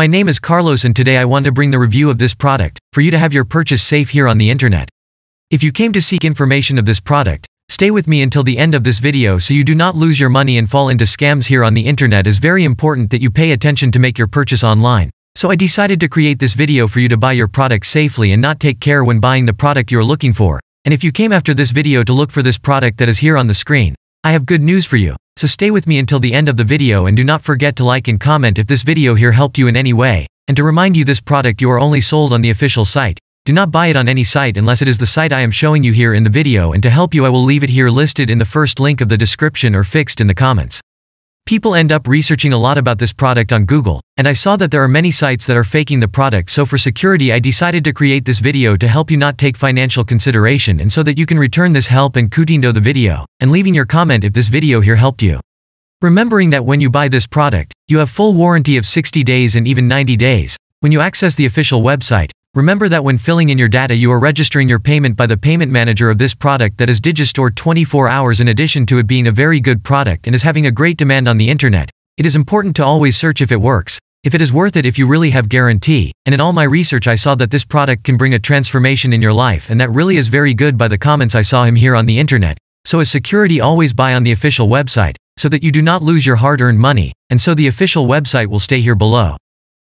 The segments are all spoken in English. My name is Carlos and today I want to bring the review of this product, for you to have your purchase safe here on the internet. If you came to seek information of this product, stay with me until the end of this video so you do not lose your money and fall into scams here on the internet. It's very important that you pay attention to make your purchase online. So I decided to create this video for you to buy your product safely and not take care when buying the product you're looking for. And if you came after this video to look for this product that is here on the screen, I have good news for you. So stay with me until the end of the video and do not forget to like and comment if this video here helped you in any way. And to remind you, this product you are only sold on the official site. Do not buy it on any site unless it is the site I am showing you here in the video, and to help you I will leave it here listed in the first link of the description or fixed in the comments. People end up researching a lot about this product on Google, and I saw that there are many sites that are faking the product, so for security I decided to create this video to help you not take financial consideration and so that you can return this help and curtindo the video, and leaving your comment if this video here helped you. Remembering that when you buy this product, you have full warranty of 60 days and even 90 days. When you access the official website, remember that when filling in your data you are registering your payment by the payment manager of this product that is Digistore 24 hours. In addition to it being a very good product and is having a great demand on the internet, it is important to always search if it works, if it is worth it, if you really have guarantee, and in all my research I saw that this product can bring a transformation in your life and that really is very good by the comments I saw him here on the internet. So as security always buy on the official website, so that you do not lose your hard-earned money, and so the official website will stay here below.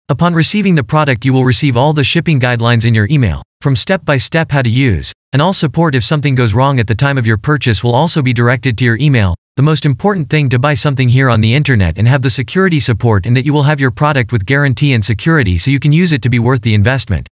Upon receiving the product you will receive all the shipping guidelines in your email, from step by step how to use, and all support if something goes wrong at the time of your purchase will also be directed to your email. The most important thing to buy something here on the internet and have the security support, and that you will have your product with guarantee and security so you can use it to be worth the investment.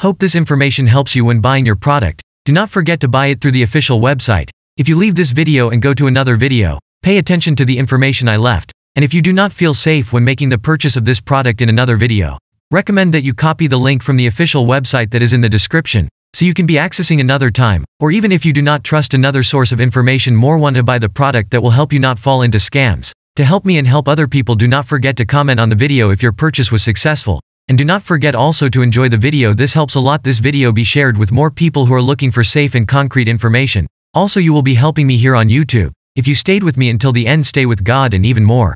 Hope this information helps you when buying your product. Do not forget to buy it through the official website. If you leave this video and go to another video, pay attention to the information I left. And if you do not feel safe when making the purchase of this product in another video, recommend that you copy the link from the official website that is in the description, so you can be accessing another time, or even if you do not trust another source of information more want to buy the product that will help you not fall into scams. To help me and help other people, do not forget to comment on the video if your purchase was successful, and do not forget also to enjoy the video. This helps a lot. This video be shared with more people who are looking for safe and concrete information. Also you will be helping me here on YouTube. If you stayed with me until the end, stay with God and even more.